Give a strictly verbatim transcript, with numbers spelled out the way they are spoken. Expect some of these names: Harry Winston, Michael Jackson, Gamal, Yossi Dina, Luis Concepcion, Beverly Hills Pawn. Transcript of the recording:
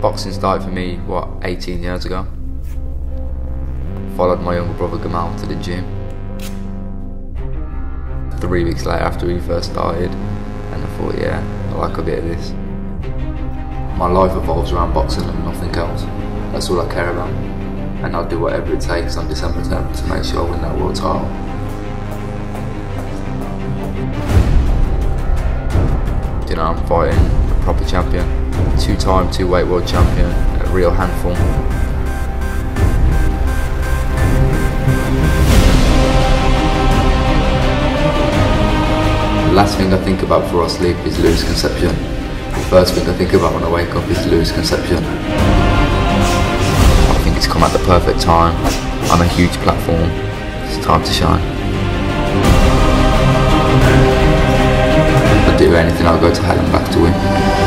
Boxing started for me, what, eighteen years ago. Followed my younger brother Gamal to the gym. Three weeks later after he first started, and I thought, yeah, I like a bit of this. My life revolves around boxing and nothing else. That's all I care about. And I'll do whatever it takes on December tenth to make sure I win that world title. You know, I'm fighting a proper champion, two-time two-weight world champion, a real handful. The last thing I think about before I sleep is Luis Concepcion. The first thing I think about when I wake up is Luis Concepcion. I think it's come at the perfect time, on a huge platform, it's time to shine. Anything, I'll go to hell and back to win.